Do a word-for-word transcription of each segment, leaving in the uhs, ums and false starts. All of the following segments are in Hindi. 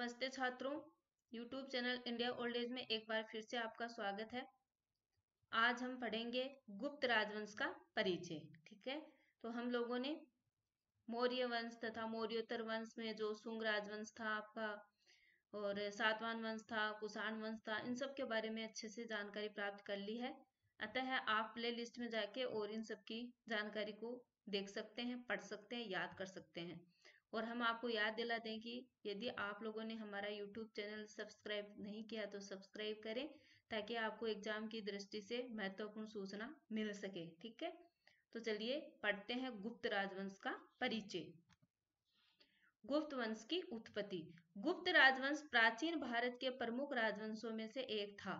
नमस्ते छात्रों, YouTube channel India old age में एक बार फिर से आपका स्वागत है। आज हम पढ़ेंगे गुप्त राजवंश का परिचय। ठीक है, तो हम लोगों ने मौर्य वंश तथा मौर्योत्तर वंश में जो शुंग राजवंश था आपका, और सातवान वंश था, कुषाण वंश था, इन सब के बारे में अच्छे से जानकारी प्राप्त कर ली है। अतः आप प्ले लिस्ट में जाके और इन सब की जानकारी को देख सकते हैं, पढ़ सकते हैं, याद कर सकते हैं। और हम आपको याद दिला दें कि यदि आप लोगों ने हमारा यूट्यूब चैनल सब्सक्राइब नहीं किया तो सब्सक्राइब करें, ताकि आपको एग्जाम की दृष्टि से महत्वपूर्ण सूचना मिल सके। ठीक है, तो चलिए पढ़ते हैं गुप्त राजवंश का परिचय। गुप्त वंश की उत्पत्ति। गुप्त राजवंश प्राचीन भारत के प्रमुख राजवंशों में से एक था।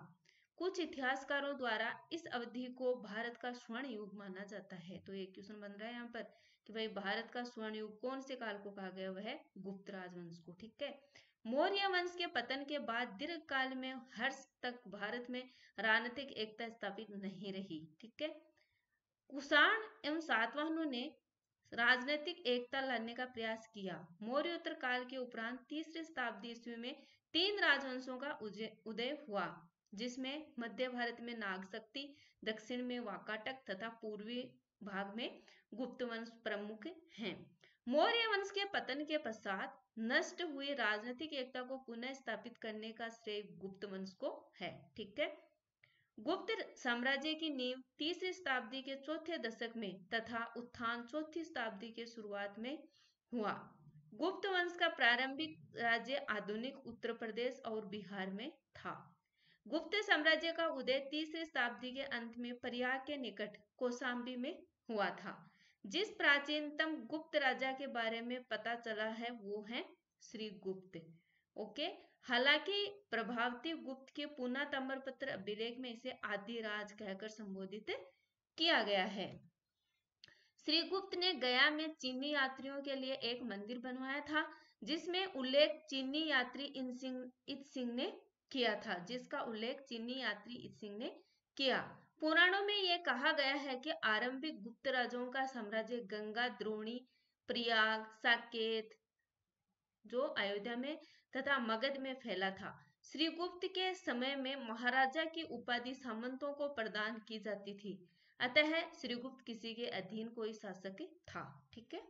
कुछ इतिहासकारों द्वारा इस अवधि को भारत का स्वर्ण युग माना जाता है। तो एक क्वेश्चन बन रहा है यहाँ पर कि भाई भारत का स्वर्ण युग कौन से काल को कहा गया, वह है गुप्त राजवंश को। ठीक है, मौर्य वंश के पतन के बाद दीर्घ काल में हर्ष तक भारत में राजनीतिक एकता स्थापित नहीं रही। ठीक है, कुषाण एवं सातवाहनों ने राजनीतिक एकता लाने का प्रयास किया। मौर्योत्तर काल के उपरांत तीसरी शताब्दी ईस्वी में तीन राजवंशों का उदय हुआ, जिसमें मध्य भारत में नागशक्ति, दक्षिण में वाकाटक तथा पूर्वी भाग में गुप्त वंश प्रमुख हैं। मौर्य वंश के पतन के पश्चात नष्ट हुए राजनीतिक एकता को पुनः स्थापित करने का श्रेय गुप्त वंश को है। ठीक है, गुप्त साम्राज्य की नींव तीसरी शताब्दी के चौथे दशक में तथा उत्थान चौथी शताब्दी के शुरुआत में हुआ। गुप्त वंश का प्रारंभिक राज्य आधुनिक उत्तर प्रदेश और बिहार में था। गुप्त साम्राज्य का उदय तीसरी शताब्दी के अंत में प्रयाग के निकट कोसांबी में हुआ था। जिस प्राचीनतम गुप्त राजा के बारे में पता चला है वो है श्रीगुप्त। ओके, हालांकि प्रभावती गुप्त के पूना ताम्रपत्र अभिलेख में इसे आदिराज कहकर संबोधित किया गया है। श्रीगुप्त ने गया में चीनी यात्रियों के लिए एक मंदिर बनवाया था, जिसमें उल्लेख चीनी यात्री इत्सिंग ने किया था जिसका उल्लेख चीनी यात्री इत्सिंग ने किया। पुराणों में यह कहा गया है कि आरंभिक गुप्त राजाओं का साम्राज्य गंगा, द्रोणी, प्रयाग, साकेत जो अयोध्या में तथा मगध में फैला था। श्रीगुप्त के समय में महाराजा की उपाधि सामंतों को प्रदान की जाती थी, अतः श्रीगुप्त किसी के अधीन कोई शासक था। ठीक है,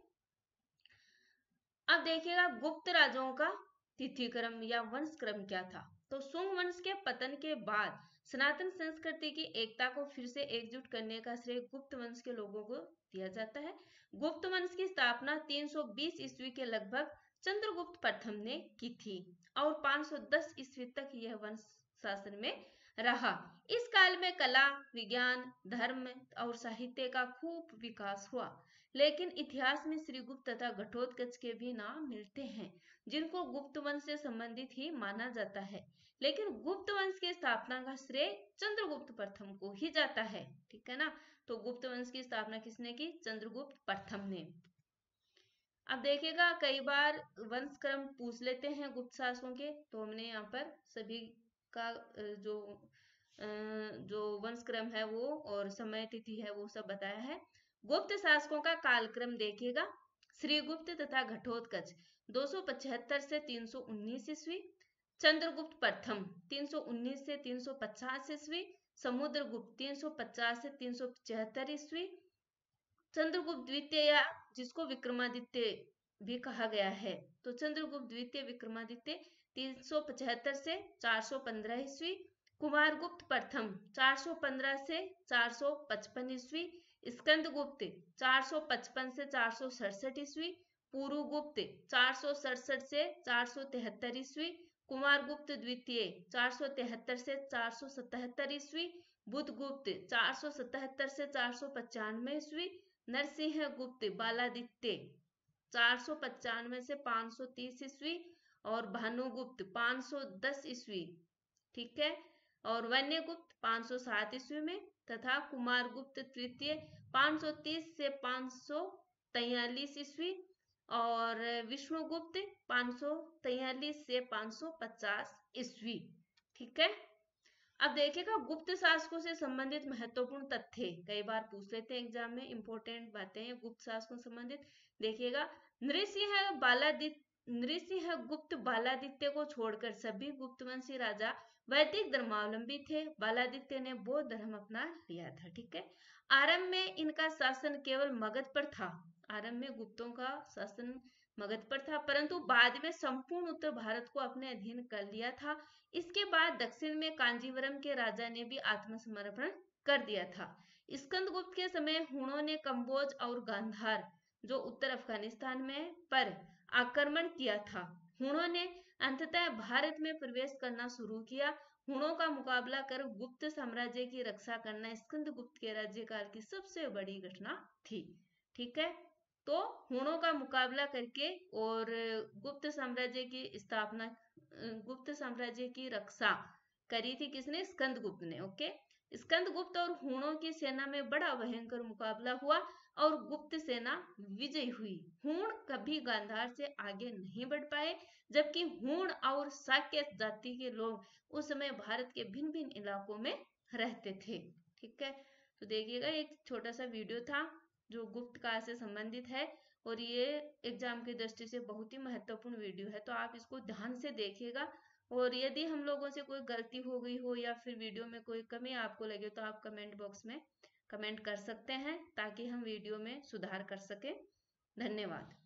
अब देखिएगा गुप्त राजाओं का तिथिक्रम या वंश क्रम क्या था। तो शुंग वंश के पतन के बाद सनातन संस्कृति की एकता को फिर से एकजुट करने का श्रेय गुप्त वंश के लोगों को दिया जाता है। गुप्त वंश की स्थापना तीन सौ बीस ईस्वी के लगभग चंद्रगुप्त प्रथम ने की थी और पाँच सौ दस ईस्वी तक यह वंश शासन में रहा। इस काल में कला, विज्ञान, धर्म और साहित्य का खूब विकास हुआ, लेकिन इतिहास में श्रीगुप्त तथा घटोत्कच के भी नाम मिलते हैं, जिनको गुप्त वंश से संबंधित ही माना जाता है। लेकिन गुप्त वंश की स्थापना का श्रेय चंद्रगुप्त प्रथम को ही जाता है। ठीक है ना, तो गुप्त वंश की स्थापना किसने की? चंद्रगुप्त प्रथम ने। अब देखिएगा कई बार वंश क्रम पूछ लेते हैं गुप्त शासकों के, तो हमने यहाँ पर सभी का जो जो वंश क्रम है वो और समय तिथि है वो सब बताया है। गुप्त शासकों का कालक्रम देखिएगा, श्रीगुप्त तथा घटोत्कच दो सौ पचहत्तर से तीन सौ उन्नीस ईस्वी, चंद्रगुप्त प्रथम तीन सौ उन्नीस से तीन सौ पचास ईस्वी, समुद्रगुप्त तीन सौ पचास से तीन सौ पचहत्तर ईस्वी, चंद्रगुप्त द्वितीय जिसको विक्रमादित्य भी कहा गया है, तो चंद्रगुप्त द्वितीय विक्रमादित्य तीन सौ पचहत्तर से चार सौ पंद्रह ईस्वी, कुमारगुप्त प्रथम चार सौ पंद्रह से चार सौ पचपन ईस्वी, स्कंद गुप्त चार सौ पचपन से चार सौ सड़सठ ईस्वी, पुरुगुप्त चार सौ सड़सठ से चार सौ तिहत्तर ईस्वी, कुमारगुप्त द्वितीय चार सौ तिहत्तर से चार सौ सतहत्तर ईस्वी, बुधगुप्त चार सौ सतहत्तर से चार सौ पचानवे ईस्वी, नरसिंह गुप्त बालादित्य चार सौ पचानवे से पाँच सौ तीस ईस्वी और भानुगुप्त पाँच सौ दस ईस्वी। ठीक है, और वन्यगुप्त पाँच सौ सात ईस्वी में तथा कुमारगुप्त तृतीय पाँच सौ तीस से पाँच सौ तैंतालीस ईस्वी और विष्णुगुप्त पाँच सौ तैंतालीस से पाँच सौ पचास ईस्वी। ठीक है, अब देखिएगा गुप्त शासकों से संबंधित महत्वपूर्ण तथ्य। कई बार पूछ लेते हैं एग्जाम में, इंपॉर्टेंट बातें हैं गुप्त शासकों से संबंधित। देखिएगा नरसिंह बालादित्य नरसिंह गुप्त बालादित्य को छोड़कर सभी गुप्तवंशी राजा वैदिक धर्मावलंबी थे। बालादित्य ने बौद्ध धर्म अपना लिया था। ठीक है, आरंभ में इनका शासन केवल मगध पर था। आरंभ में गुप्तों का शासन मगध पर था, परंतु बाद में संपूर्ण उत्तर भारत को अपने अधीन कर लिया था। इसके बाद दक्षिण में कांजीवरम के राजा ने भी आत्मसमर्पण कर दिया था। स्कंद गुप्त के समय हुणों ने कम्बोज और गांधार जो उत्तर अफगानिस्तान में पर आक्रमण किया था। हुणों ने अंततः भारत में प्रवेश करना शुरू किया। हुणों का मुकाबला कर गुप्त साम्राज्य की रक्षा करना स्कंद गुप्त के राज्यकाल की सबसे बड़ी घटना थी। ठीक है, तो हुणों का मुकाबला करके और गुप्त साम्राज्य की स्थापना, गुप्त साम्राज्य की रक्षा करी थी किसने? स्कंद गुप्त ने। ओके, स्कंद गुप्त और हुणों की सेना में बड़ा भयंकर मुकाबला हुआ और गुप्त सेना विजयी हुई। हुण कभी गांधार से आगे नहीं बढ़ पाए, जबकि हुण और शाक्य जाति के लोग उस समय भारत के भिन्न भिन्न इलाकों में रहते थे। ठीक है, तो देखिएगा एक छोटा सा वीडियो था जो गुप्त काल से संबंधित है और ये एग्जाम की दृष्टि से बहुत ही महत्वपूर्ण वीडियो है, तो आप इसको ध्यान से देखिएगा। और यदि हम लोगों से कोई गलती हो गई हो या फिर वीडियो में कोई कमी आपको लगे तो आप कमेंट बॉक्स में कमेंट कर सकते हैं ताकि हम वीडियो में सुधार कर सकें। धन्यवाद।